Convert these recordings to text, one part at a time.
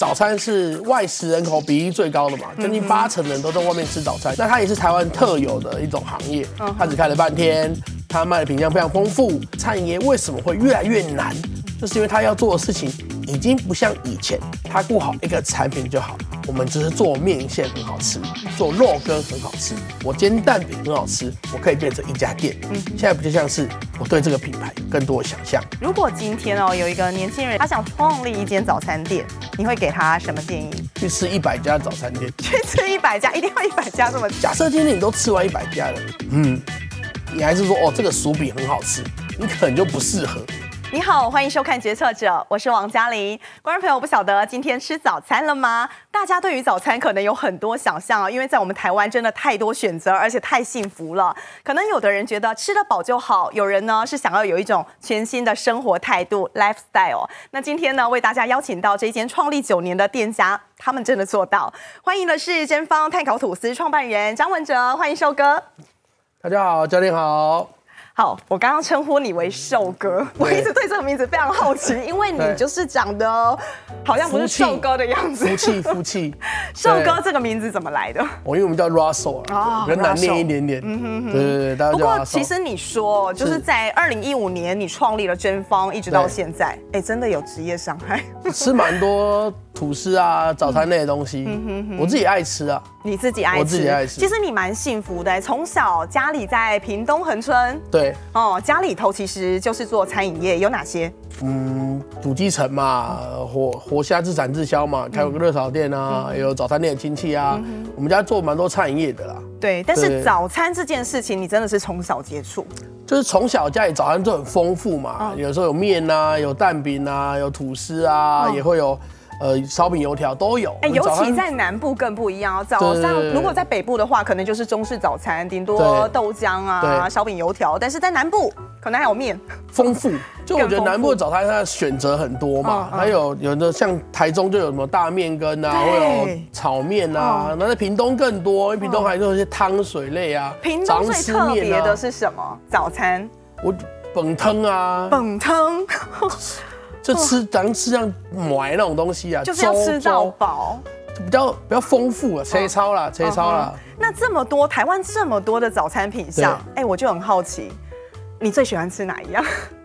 早餐是外食人口比例最高的嘛，将近80%人都在外面吃早餐。那它也是台湾特有的一种行业，它只开了半天，它卖的品项非常丰富。餐饮业为什么会越来越难？就是因为它要做的事情已经不像以前，它顾好一个产品就好。我们只是做面线很好吃，做肉羹很好吃，我煎蛋饼很好吃，我可以变成一家店。现在不就像是我对这个品牌有更多的想象。如果今天哦有一个年轻人他想创立一间早餐店，你会给他什么建议？去吃100家早餐店。去吃100家，一定要100家这么？假设今天你都吃完100家了，你还是说哦这个薯饼很好吃，你可能就不适合。 你好，欢迎收看《决策者》，我是王嘉玲。观众朋友，不晓得今天吃早餐了吗？大家对于早餐可能有很多想象啊，因为在我们台湾真的太多选择，而且太幸福了。可能有的人觉得吃得饱就好，有人呢是想要有一种全新的生活态度 （lifestyle）。那今天呢，为大家邀请到这间创立9年的店家，他们真的做到。欢迎的是真方炭烤吐司创办人张文哲，欢迎寿哥。大家好，教练好。 好，我刚刚称呼你为寿哥，我一直对这个名字非常好奇，因为你就是长得好像不是寿哥的样子。福气。寿哥这个名字怎么来的？因为我们叫 Russell 啊，人难念一点点。对，大家。不过其实你说，就是在2015年你创立了真方，一直到现在，哎，真的有职业伤害。吃蛮多吐司啊，早餐类的东西，我自己爱吃啊。你自己爱吃？我自己爱吃。其实你蛮幸福的，从小家里在屏东恒春。对。 哦，家里头其实就是做餐饮业，有哪些？土鸡城嘛，活虾自产自销嘛，开有个热炒店啊，也有早餐店的亲戚啊，我们家做蛮多餐饮业的啦。对，但是早餐这件事情，你真的是从小接触？就是从小家里早餐就很丰富嘛，有时候有面啊，有蛋饼啊，有吐司啊，也会有。 烧饼、油条都有。哎，尤其在南部更不一样哦。早上如果在北部的话，可能就是中式早餐，顶多豆浆啊、烧饼、油条。但是在南部，可能还有面，丰富。就我觉得南部的早餐它的选择很多嘛，还有的像台中就有什么大面羹啊，会有炒面啊。那在屏东更多，因为屏东还有一些汤水类啊。屏东最特别的是什么早餐？本汤啊。本汤。 就吃，咱吃像买那种东西啊，就是要吃到饱，比较丰富啊，切超啦。那这么多台湾这么多的早餐品项，哎，我就很好奇，你最喜欢吃哪一样？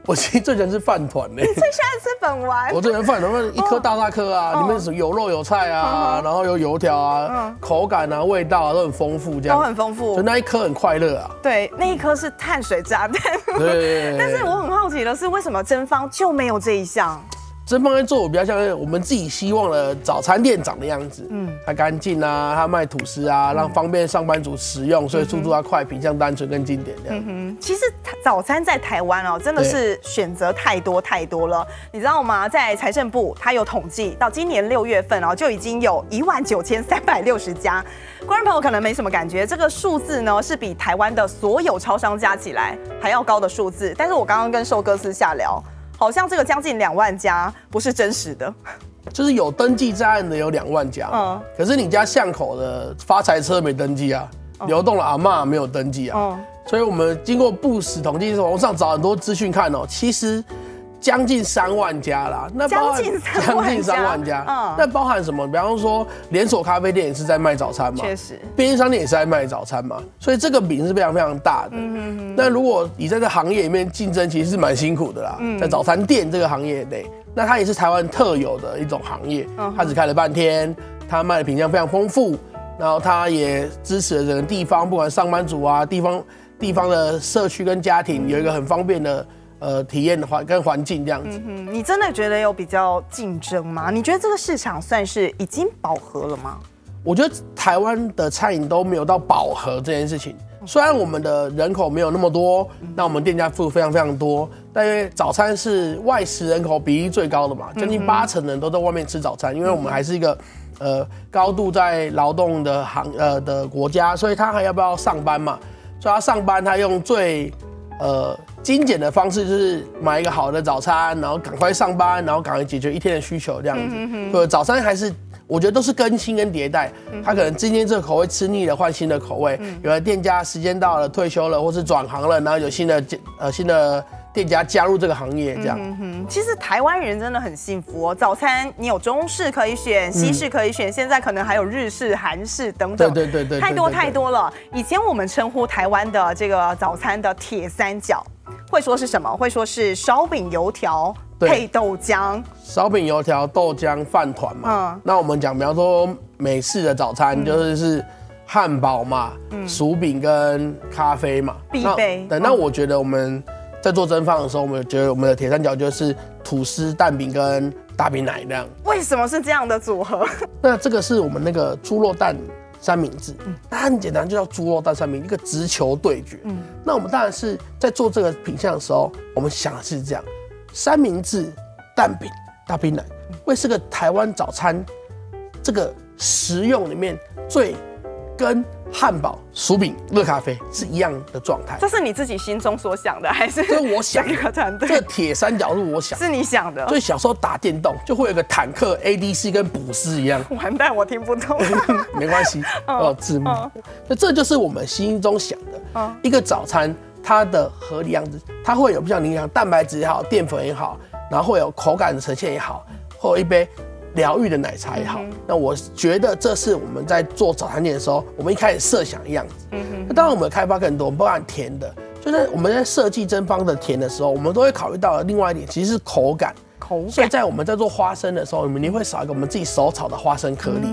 我其实最喜欢吃饭团嘞。你最喜欢吃本丸？我最喜欢饭团，一颗大颗啊，里面是有肉有菜啊，然后有油条啊，口感啊、味道啊都很丰富，这样。都很丰富。就那一颗很快乐啊。对，那一颗是碳水炸弹。对。但是我很好奇的是，为什么真方就没有这一项？真方在做，我比较像我们自己希望的早餐店长的样子。它干净啊，它卖吐司啊，让方便上班族食用，所以速度要快，品相单纯更经典这样。其实早餐在台湾哦，真的是选择太多了，你知道吗？在财政部，它有统计，到今年6月份哦，就已经有19360家。观众朋友可能没什么感觉，这个数字呢是比台湾的所有超商加起来还要高的数字。但是我刚刚跟寿哥私下聊。 好像这个将近2万家不是真实的，就是有登记在案的有2万家，可是你家巷口的发财车没登记啊，流动的阿嬷没有登记啊，所以我们经过不实统计，网上找很多资讯看哦，其实将近3万家啦，那将近三万家，那包含什么？比方说连锁咖啡店也是在卖早餐嘛，确实，便利商店也是在卖早餐嘛，所以这个饼是非常大的。那如果你在这行业里面竞争，其实是蛮辛苦的啦。在早餐店这个行业内，那它也是台湾特有的一种行业，它只开了半天，它卖的品项非常丰富，然后它也支持了整个地方，不管上班族啊，地方的社区跟家庭有一个很方便的。 体验跟环境这样子，你真的觉得有比较竞争吗？你觉得这个市场算是已经饱和了吗？我觉得台湾的餐饮都没有到饱和这件事情。虽然我们的人口没有那么多，那我们店家数非常多，但因为早餐是外食人口比例最高的嘛，将近80%人都在外面吃早餐，因为我们还是一个。 高度在劳动的国家，所以他还要不要上班嘛？所以他上班，他用最。 精简的方式就是买一个好的早餐，然后赶快上班，然后赶快解决一天的需求这样子。所以早餐还是我觉得都是更新跟迭代，他可能今天这个口味吃腻了，换新的口味。有的店家时间到了退休了，或是转行了，然后有新的店家加入这个行业，这样。其实台湾人真的很幸福哦，早餐你有中式可以选，西式可以选，现在可能还有日式、韩式等等，对，太多太多了。以前我们称呼台湾的这个早餐的铁三角，会说是什么？会说是烧饼、油条。 配豆浆，烧饼、油条、豆浆、饭团嘛。那我们讲，比方说美式的早餐就是汉堡嘛，薯饼跟咖啡嘛，必备。那我觉得我们在做蒸饭的时候，我们觉得我们的铁三角就是吐司、蛋饼跟大饼奶这样。为什么是这样的组合？那这个是我们那个猪肉蛋三明治，它很简单，就叫猪肉蛋三明治，一个直球对决。那我们当然是在做这个品项的时候，我们想的是这样。 三明治、蛋饼、大冰奶，为是个台湾早餐这个食用里面最跟汉堡、薯饼、热咖啡是一样的状态。这是你自己心中所想的，还是我想的？这个铁三角是我想，是你想的。所以小时候打电动就会有个坦克 ADC 跟捕尸一样。完蛋，我听不懂。没关系，我有字幕。那这就是我们心中想的一个早餐。 它的合理样子，它会有不像你讲蛋白质也好，淀粉也好，然后会有口感的呈现也好，会有一杯疗愈的奶茶也好。那我觉得这是我们在做早餐店的时候，我们一开始设想的样子。那当然我们开发更多，包含甜的，就是我们在设计蒸方的甜的时候，我们都会考虑到另外一点，其实是口感。所以在我们在做花生的时候，你会少一个我们自己手炒的花生颗粒，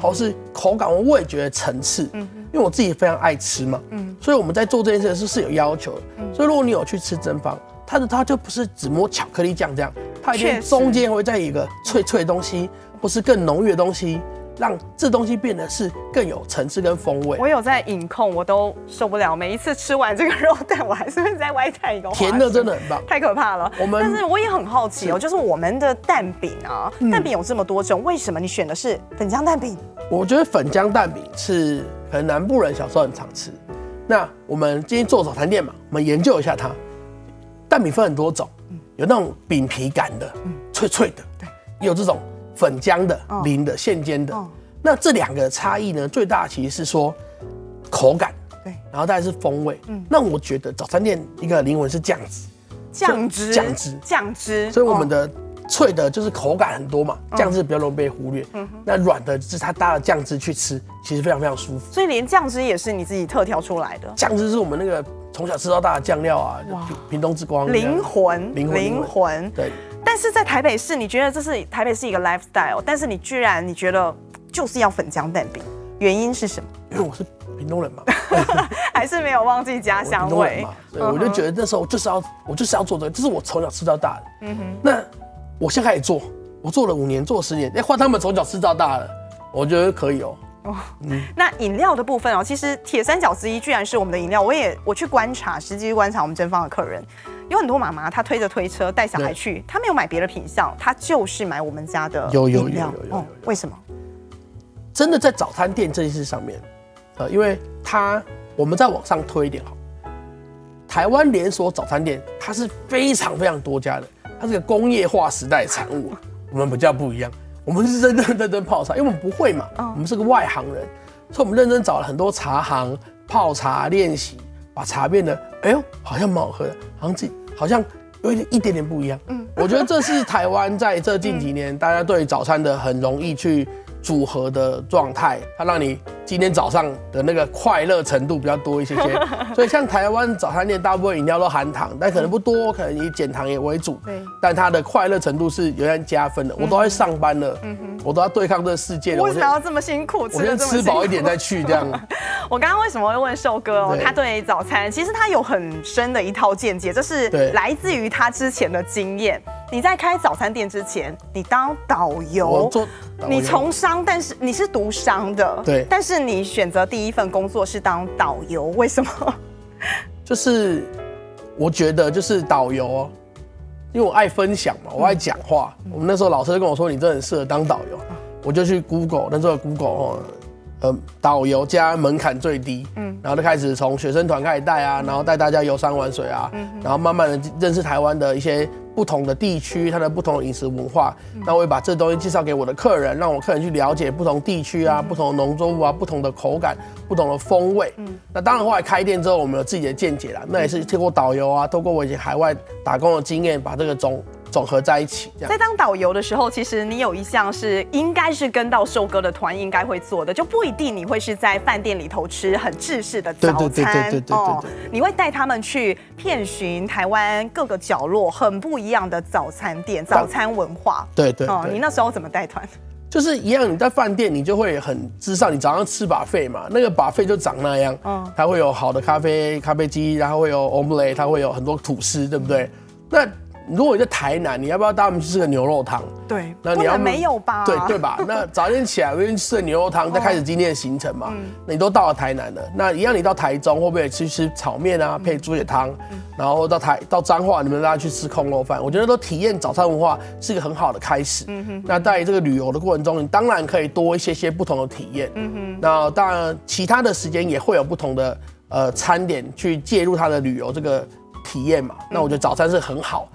或是口感和味觉的层次。 因为我自己非常爱吃嘛，所以我们在做这件事的时候是有要求的。所以如果你有去吃蒸方，它就不是只抹巧克力酱这样，它一定中间会再有一个脆脆的东西，或是更浓郁的东西，让这东西变得是更有层次跟风味。我有在饮控，我都受不了，每一次吃完这个肉蛋，我还是会再外带一个。甜的真的很棒，太可怕了。但是我也很好奇哦，就是我们的蛋饼啊，蛋饼有这么多种，为什么你选的是粉浆蛋饼？我觉得粉浆蛋饼是。 可能南部人小时候很常吃。那我们今天做早餐店嘛，我们研究一下它。蛋饼分很多种，有那种饼皮感的，脆脆的；有这种粉浆的、淋的、现煎的。那这两个差异呢，最大其实是说口感，然后再是风味。那我觉得早餐店一个灵魂是酱汁，酱汁。所以我们的脆的就是口感很多嘛，酱汁比较容易被忽略。那软的就是它搭了酱汁去吃。 其实非常非常舒服，所以连酱汁也是你自己特调出来的。酱汁是我们那个从小吃到大的酱料啊，屏东之光，灵魂。对。但是在台北市，你觉得这是台北市一个 lifestyle， 但是你觉得就是要粉浆蛋饼，原因是什么？因为我是屏东人嘛，还是没有忘记家乡味。对，我就觉得那时候我就是要做这个，这是我从小吃到大的。那我现在开始做，我做了5年，做了10年，哎，换他们从小吃到大的，我觉得可以哦。 哦，那饮料的部分哦，其实铁三角之一居然是我们的饮料。我去观察，实际去观察我们蒸方的客人，有很多妈妈她推着推车带小孩去，她没有买别的品项，她就是买我们家的饮料。有，为什么？真的在早餐店这件事上面，因为我们再往上推一点好，台湾连锁早餐店它是非常非常多家的，它是个工业化时代的产物，我们比较不一样。 我们是认真泡茶，因为我们不会嘛，我们是个外行人，所以我们认真找了很多茶行泡茶练习，把茶变得，哎呦，好像蛮好喝的，好像有一点点不一样。我觉得这是台湾在这近几年大家对早餐的很容易去组合的状态，它让你今天早上的那个快乐程度比较多一些些。所以像台湾早餐店大部分饮料都含糖，但可能不多，可能以减糖也为主。对。 但它的快乐程度是有点加分的。我都在上班了，我都要对抗这个世界了。为什么要这么辛苦？我先吃饱一点再去这样。我刚刚为什么会问寿哥哦？他对早餐其实他有很深的一套见解，这是来自于他之前的经验。你在开早餐店之前，你当导游，你从商，但是你是读商的，对，但是你选择第一份工作是当导游，为什么？就是我觉得就是导游哦。 因为我爱分享嘛，我爱讲话。我们那时候老师就跟我说，你真的很适合当导游。我就去 Google， 那时候 Google 导游加门槛最低，嗯，然后就开始从学生团开始带啊，然后带大家游山玩水啊，嗯，然后慢慢的认识台湾的一些不同的地区，它的不同的饮食文化，那我也把这东西介绍给我的客人，让我客人去了解不同地区啊、不同的农作物啊、不同的口感、不同的风味。嗯，那当然后来开店之后，我们有自己的见解啦，那也是透过导游啊，透过我以前海外打工的经验，把这个总合在一起。在当导游的时候，其实你有一项是应该是跟到寿哥的团应该会做的，就不一定你会是在饭店里头吃很制式的早餐哦，你会带他们去遍寻台湾各个角落很不一样的早餐店、早餐文化。对对哦，你那时候怎么带团？就是一样，你在饭店你就会很知道，你早上吃buffet嘛，那个buffet就长那样，嗯，它会有好的咖啡机，然后会有 omelet， 它会有很多吐司，对不对？那如果你在台南，你要不要带他们去吃个牛肉汤？对，那你要没有吧？对对吧？那早点起来，我们去吃牛肉汤，再开始今天的行程嘛。嗯，你都到了台南了，那一样你到台中会不会去吃炒面啊，配猪血汤？然后到彰化，你们大家去吃空肉饭。我觉得都体验早餐文化是一个很好的开始。嗯哼。那在这个旅游的过程中，你当然可以多一些不同的体验。嗯哼。那当然，其他的时间也会有不同的餐点去介入它的旅游这个体验嘛。那我觉得早餐是很好。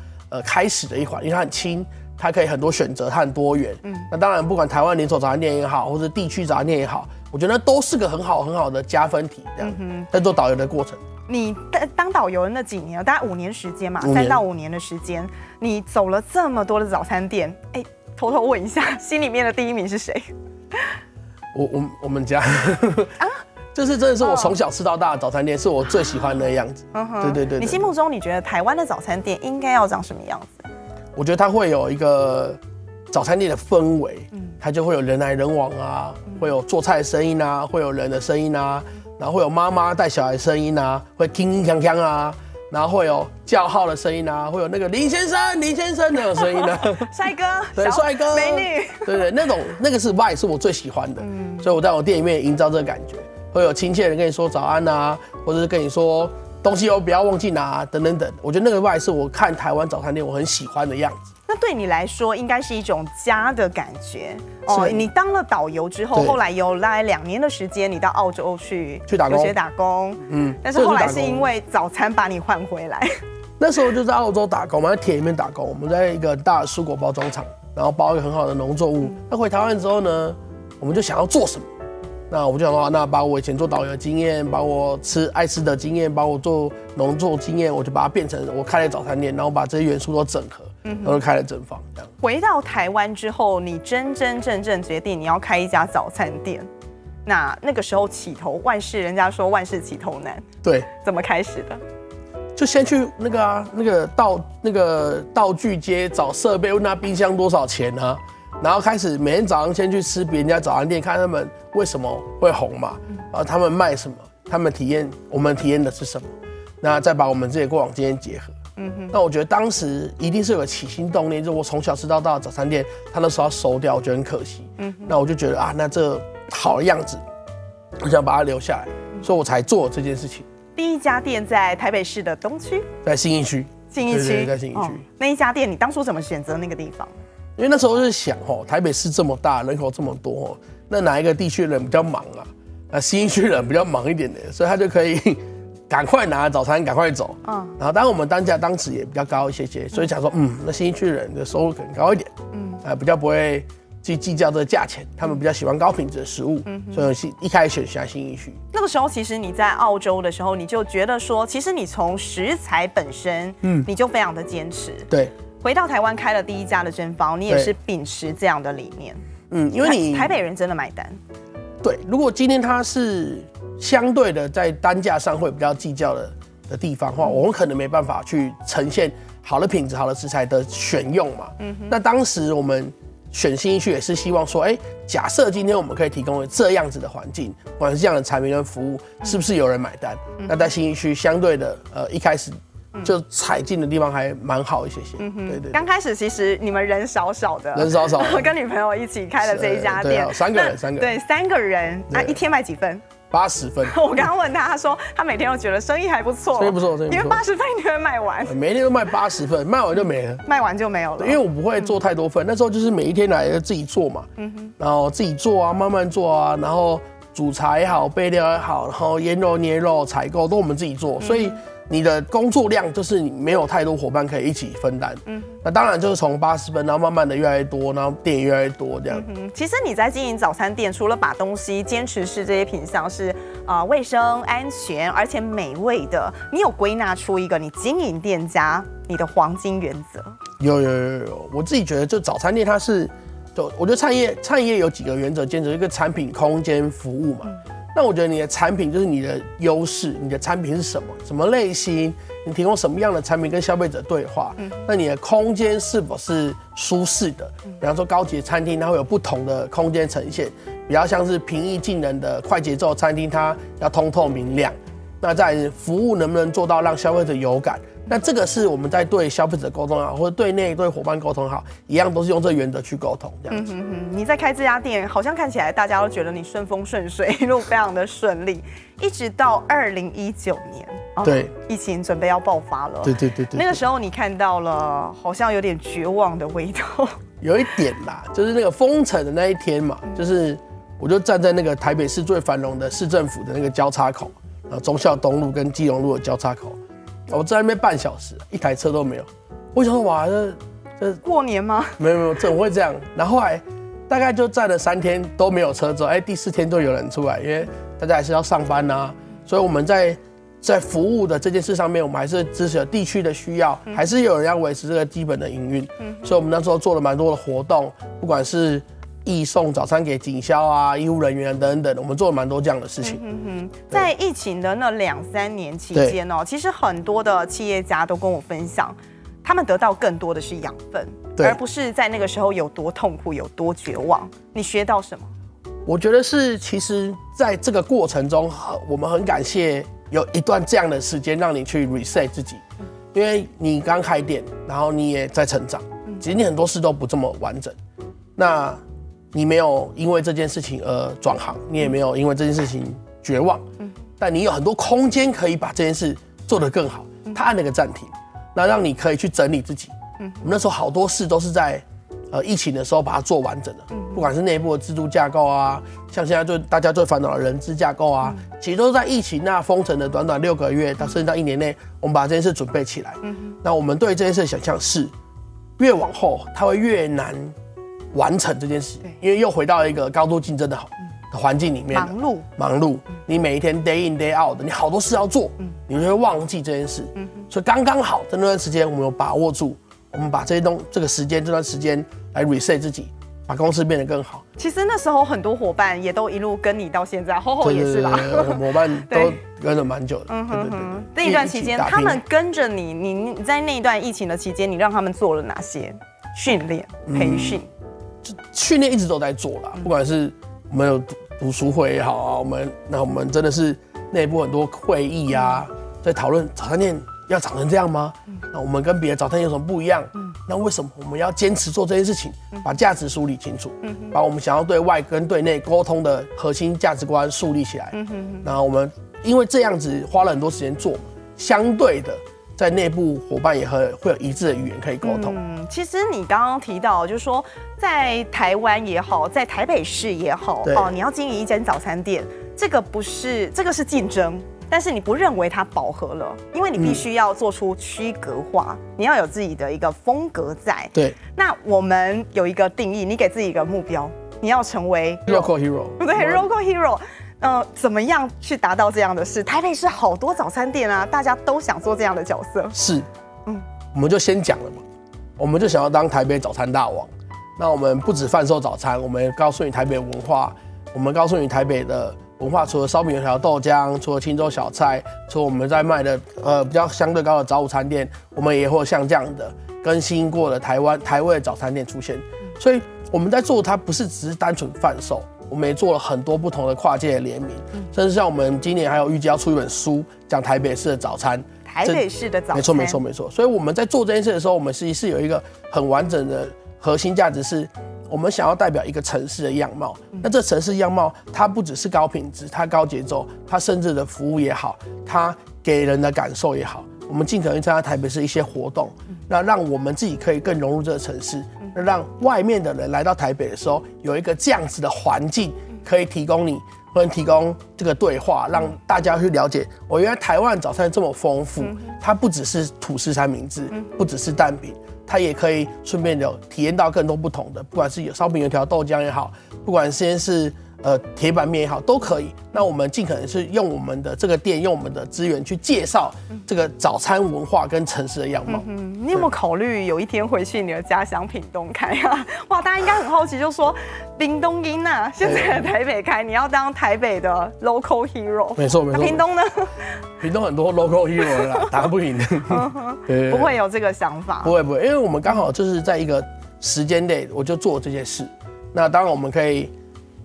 开始的一款，因为它很轻，它可以很多选择，它很多元。嗯，那当然，不管台湾连锁早餐店也好，或是地区早餐店也好，我觉得都是个很好的加分题。这样，嗯，在做导游的过程，你当导游那几年，大概5年时间嘛，3到5年的时间，你走了这么多的早餐店，哎，偷偷问一下，心里面的第一名是谁？我们家啊。就是真的是我从小吃到大的早餐店，是我最喜欢的样子。对对对。你心目中你觉得台湾的早餐店应该要长什么样子？我觉得它会有一个早餐店的氛围，它就会有人来人往啊，会有做菜的声音啊，会有人的声音啊，然后会有妈妈带小孩的声音啊，会叮叮锵锵啊，然后会有叫号的声音啊，会有那个林先生那种声音啊，帅哥，对，帅哥，美女，对对，那个是 vibe 是我最喜欢的，所以我在我店里面营造这个感觉。会有亲切的人跟你说早安啊，或者是跟你说东西哦不要忘记拿啊，等等等。我觉得那个外是我看台湾早餐店我很喜欢的样子。那对你来说应该是一种家的感觉哦。你当了导游之后，后来有大概2年的时间，你到澳洲去打工，留学打工，嗯。但是后来是因为早餐把你换回来。那时候就在澳洲打工嘛，在田里面打工，我们在一个大的蔬果包装厂，然后包一个很好的农作物。那回台湾之后呢，我们就想要做什么？那我就想说，那把我以前做导游的经验，把我爱吃的经验，把我做农作经验，我就把它变成我开了早餐店，然后把这些元素都整合，然后就开了整房这样。回到台湾之后，你真正决定你要开一家早餐店，那个时候起头万事，人家说万事起头难，对，怎么开始的？就先去那个道具街找设备，问他冰箱多少钱啊？然后开始每天早上先去吃别人家早餐店，看他们为什么会红嘛，啊，他们卖什么，他们体验，我们体验的是什么，那再把我们自己过往经验结合。嗯哼。那我觉得当时一定是有个起心动念，就是我从小吃到大的早餐店，他那时候要收掉，我觉得很可惜。嗯。那我就觉得啊，那这好的样子，我想把它留下来，所以我才做这件事情。第一家店在台北市的东区，在信义区。信义区，在信义区。那一家店，你当初怎么选择那个地方？因为那时候就是想哦，台北市这么大，人口这么多哦，那哪一个地区人比较忙啊？那新区人比较忙一点的，所以他就可以赶快拿早餐，赶快走。嗯。然后当然我们单价当时也比较高一些，所以想说，嗯，那新区人的收入可能高一点，嗯，比较不会去计较这个价钱，他们比较喜欢高品质的食物，所以一开始选新一区。那个时候，其实你在澳洲的时候，你就觉得说，其实你从食材本身，嗯，你就非常的坚持。对。回到台湾开了第一家的蒸房，你也是秉持这样的理念。嗯，因为你台北人真的买单。对，如果今天它是相对的在单价上会比较计较的地方的话，我们可能没办法去呈现好的品质、好的食材的选用嘛。嗯哼。那当时我们选新一区也是希望说，哎，假设今天我们可以提供这样子的环境，不管是这样的产品跟服务，是不是有人买单？那在新一区相对的，一开始。就踩进的地方还蛮好一些，对对。刚开始其实你们人少的，我跟女朋友一起开了这一家店，3个人，对，3个人，那一天卖几份？80份。我刚刚问他，他说他每天都觉得生意还不错，因为80份一定会卖完，每一天都卖80份，卖完就没了，卖完就没有了。因为我不会做太多份，那时候就是每一天来自己做嘛，然后自己做啊，慢慢做啊，然后。主材也好，备料也好，然后腌肉、捏肉、采购都我们自己做，所以你的工作量就是你没有太多伙伴可以一起分担。嗯，那当然就是从80分，然后慢慢的越来越多，然后店也越来越多这样。嗯，其实你在经营早餐店，除了把东西坚持是这些品相是卫生、安全，而且美味的，你有归纳出一个你经营店家你的黄金原则？有，我自己觉得就早餐店它是。 我觉得餐饮业有几个原则坚持，一个产品、空间、服务嘛。那我觉得你的产品就是你的优势，你的产品是什么，什么类型，你提供什么样的产品跟消费者对话。那你的空间是否是舒适的？比方说高级餐厅，它会有不同的空间呈现，比较像是平易近人的快节奏餐厅，它要通透明亮。那在服务能不能做到让消费者有感？ 那这个是我们在对消费者沟通好，或者对内对伙伴沟通好，一样都是用这原则去沟通这样子。你在开这家店，好像看起来大家都觉得你顺风顺水，一路非常的顺利，一直到2019年，对，疫情准备要爆发了，对，那个时候你看到了，好像有点绝望的味道，有一点啦，就是那个封城的那一天嘛，就是我就站在那个台北市最繁荣的市政府的那个交叉口，然后忠孝东路跟基隆路的交叉口。 我在那边半小时，一台车都没有。我想说，哇，这过年吗？没有，怎么会这样？然后后来大概就站了3天都没有车之后，哎，第4天就有人出来，因为大家还是要上班呐、啊。所以我们在服务的这件事上面，我们还是支持地区的需要，还是有人要维持这个基本的营运。所以我们那时候做了蛮多的活动，不管是。 义送早餐给警消啊、医务人员等等，我们做了蛮多这样的事情。在疫情的那2、3年期间哦，其实很多的企业家都跟我分享，他们得到更多的是养分，而不是在那个时候有多痛苦、有多绝望。你学到什么？我觉得是，其实在这个过程中，我们很感谢有一段这样的时间让你去 reset 自己，因为你刚开店，然后你也在成长，其实你很多事都不这么完整。那 你没有因为这件事情而转行，你也没有因为这件事情绝望，但你有很多空间可以把这件事做得更好。他按了个暂停，那让你可以去整理自己。我们那时候好多事都是在疫情的时候把它做完整的，不管是内部的制度架构啊，像现在就大家最烦恼的人资架构啊，其实都是在疫情那封城的短短6个月到甚至到1年内，我们把这件事准备起来。那我们对这件事的想象是，越往后它会越难 完成这件事，因为又回到一个高度竞争的环境里面，忙碌，你每一天 day in day out 的，你好多事要做，你就会忘记这件事。所以刚刚好在那段时间，我们有把握住，我们把这段时间来 reset 自己，把公司变得更好。其实那时候很多伙伴也都一路跟你到现在，厚厚也是啦，我们伙伴都跟了蛮久的。这一段期间，他们跟着你，你在那一段疫情的期间，你让他们做了哪些训练、培训？ 训练一直都在做啦，不管是我们有读书会也好啊，我们真的是内部很多会议啊，在讨论早餐店要长成这样吗？那我们跟别的早餐店有什么不一样？那为什么我们要坚持做这件事情？把价值梳理清楚，把我们想要对外跟对内沟通的核心价值观树立起来。然后我们因为这样子花了很多时间做，相对的。 在内部伙伴也会有一致的语言可以沟通。其实你刚刚提到，就是说在台湾也好，在台北市也好，哦，你要经营一间早餐店，这个是竞争，但是你不认为它饱和了，因为你必须要做出区隔化，你要有自己的一个风格在。对。那我们有一个定义，你给自己一个目标，你要成为 local hero。对 ，local hero。 怎么样去达到这样的事？台北市好多早餐店啊，大家都想做这样的角色。是，我们就先讲了嘛，我们就想要当台北早餐大王。那我们不止贩售早餐，我们告诉你台北文化，我们告诉你台北的文化，除了烧饼、油条、豆浆，除了清粥小菜，除了我们在卖的比较相对高的早午餐店，我们也会像这样的更新过的台味的早餐店出现。所以我们在做它，不是只是单纯贩售。 我们也做了很多不同的跨界的联名，甚至像我们今年还有预计要出一本书，讲台北市的早餐。台北市的早餐，没错。所以我们在做这件事的时候，我们其实是有一个很完整的核心价值，是我们想要代表一个城市的样貌。那这城市样貌，它不只是高品质，它高节奏，它甚至的服务也好，它给人的感受也好，我们尽可能参加台北市一些活动，那让我们自己可以更融入这个城市。让外面的人来到台北的时候，有一个这样子的环境，可以提供你，或者提供这个对话，让大家去了解，我原来台湾早餐这么丰富，它不只是吐司三明治，不只是蛋饼。 它也可以顺便有体验到更多不同的，不管是有烧饼、油条、豆浆也好，不管先是铁板面也好，都可以。那我们尽可能是用我们的这个店，用我们的资源去介绍这个早餐文化跟城市的样貌。嗯，你有没有考虑有一天回去你的家乡屏东开啊？哇，大家应该很好奇，就说屏东囡啊，现在在台北开，你要当台北的 local hero。没错没错。屏东呢？屏东很多 local hero 啦，打不赢的。不会有这个想法。不会不会，因为我们刚好就是在一个时间内，我就做这些事。那当然我们可以。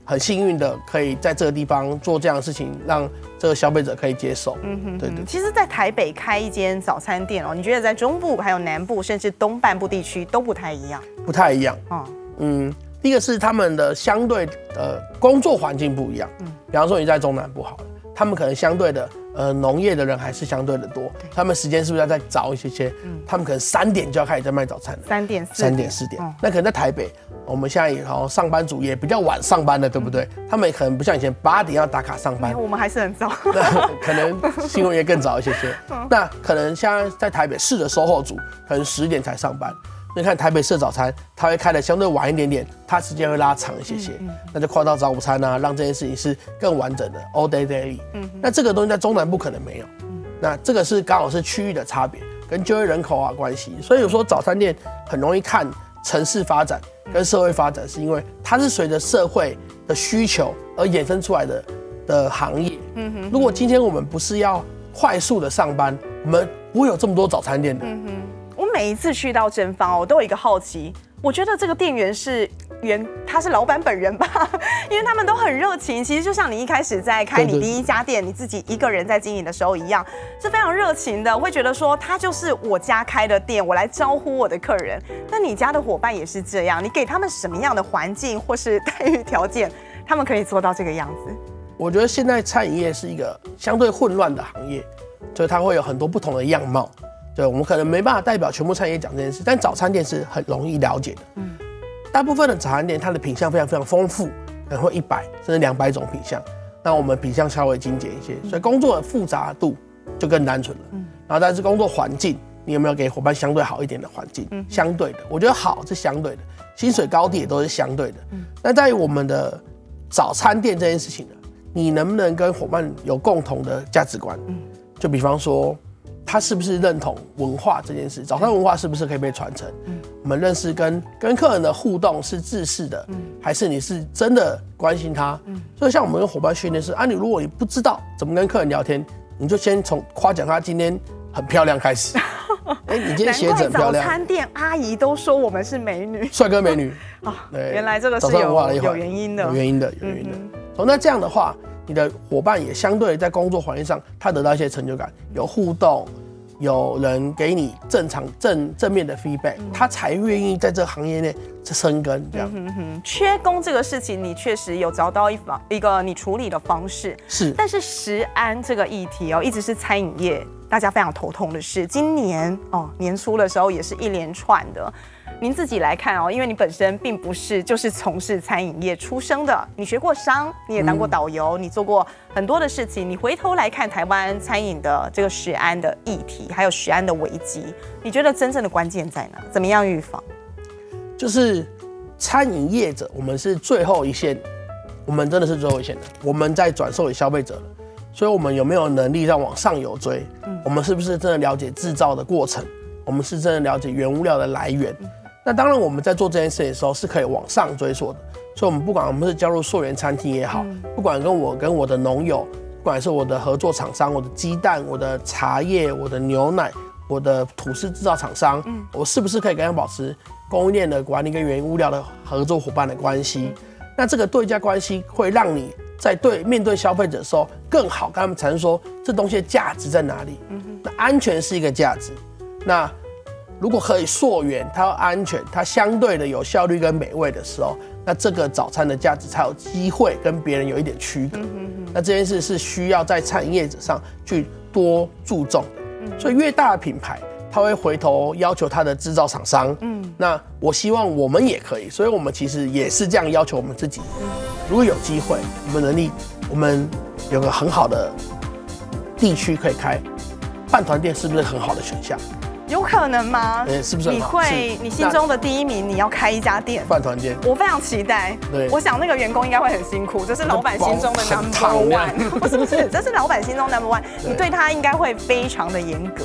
很幸运的，可以在这个地方做这样的事情，让这个消费者可以接受。嗯哼，对对。其实，在台北开一间早餐店哦，你觉得在中部、还有南部，甚至东半部地区都不太一样？不太一样。哦，嗯，第一个是他们的相对工作环境不一样。嗯，比方说你在中南部好了，他们可能相对的农业的人还是相对的多，他们时间是不是要再早一些？嗯，他们可能3点就要开始在卖早餐了。3点、4点。那可能在台北。 我们现在也好像上班族也比较晚上班了，对不对？他们可能不像以前8点要打卡上班，我们还是很早。那可能新闻也更早一些些。那可能现在在台北市的售后组，可能10点才上班。你看台北市早餐，它会开的相对晚一点点，它时间会拉长一些些，那就跨到早午餐啊，让这件事情是更完整的 all day daily。那这个东西在中南部可能没有。那这个是刚好是区域的差别，跟就业人口啊关系。所以有时候早餐店很容易看。 城市发展跟社会发展，是因为它是随着社会的需求而衍生出来的行业。如果今天我们不是要快速的上班，我们不会有这么多早餐店的。我每一次去到真芳，我都有一个好奇，我觉得这个店员是。 他是老板本人吧，因为他们都很热情。其实就像你一开始在开你第一家店，你自己一个人在经营的时候一样，是非常热情的。我会觉得说，他就是我家开的店，我来招呼我的客人。那你家的伙伴也是这样，你给他们什么样的环境或是待遇条件，他们可以做到这个样子？我觉得现在餐饮业是一个相对混乱的行业，所以它会有很多不同的样貌。对，我们可能没办法代表全部餐饮业讲这件事，但早餐店是很容易了解的。大部分的早餐店，它的品项非常非常丰富，可能会100甚至200种品项。那我们品项稍微精简一些，所以工作的复杂度就更单纯了。然后但是工作环境，你有没有给伙伴相对好一点的环境？相对的，我觉得好是相对的，薪水高低也都是相对的。那在于我们的早餐店这件事情呢，你能不能跟伙伴有共同的价值观？就比方说。 他是不是认同文化这件事？早餐文化是不是可以被传承？我们认识跟客人的互动是自私的，还是你是真的关心他？所以像我们跟伙伴训练是啊，你如果你不知道怎么跟客人聊天，你就先从夸奖他今天很漂亮开始。哎，你今天鞋子很漂亮。早餐店阿姨都说我们是美女，帅哥美女啊。对，原来这个是有原因的，有原因的，有原因的。哦，那这样的话。 你的伙伴也相对在工作环境上，他得到一些成就感，有互动，有人给你正面的 feedback， 他才愿意在这个行业内生根。这样，缺工这个事情，你确实有找到一个你处理的方式。是，但是食安这个议题哦，一直是餐饮业大家非常头痛的事。今年哦年初的时候，也是一连串的。 您自己来看哦，因为你本身并不是就是从事餐饮业出身的，你学过商，你也当过导游，你做过很多的事情。你回头来看台湾餐饮的这个食安的议题，还有食安的危机，你觉得真正的关键在哪？怎么样预防？就是餐饮业者，我们是最后一线，我们真的是最后一线的，我们在转售给消费者了，所以我们有没有能力让往上游追？我们是不是真的了解制造的过程？我们是真的了解原物料的来源？ 那当然，我们在做这件事情的时候是可以往上追溯的，所以我们不管我们是加入溯源餐厅也好，不管跟我的农友，不管是我的合作厂商、我的鸡蛋、我的茶叶、我的牛奶、我的吐司制造厂商，我是不是可以跟他保持供应链的管理跟原物料的合作伙伴的关系？那这个对价关系会让你在面对消费者的时候更好跟他们阐述说这东西的价值在哪里。那安全是一个价值，那。 如果可以溯源，它要安全，它相对的有效率跟美味的时候，那这个早餐的价值才有机会跟别人有一点区隔。那这件事是需要在餐饮业者上去多注重的。所以越大的品牌，他会回头要求他的制造厂商。那我希望我们也可以，所以我们其实也是这样要求我们自己。如果有机会，我们能力，我们有个很好的地区可以开饭团店，是不是很好的选项？有可能吗？是不是？你心中的第一名，你要开一家店，饭团店，我非常期待。对，我想那个员工应该会很辛苦，这是老板心中的 number one， 不是不是，这是老板心中 number one， 你对他应该会非常的严格。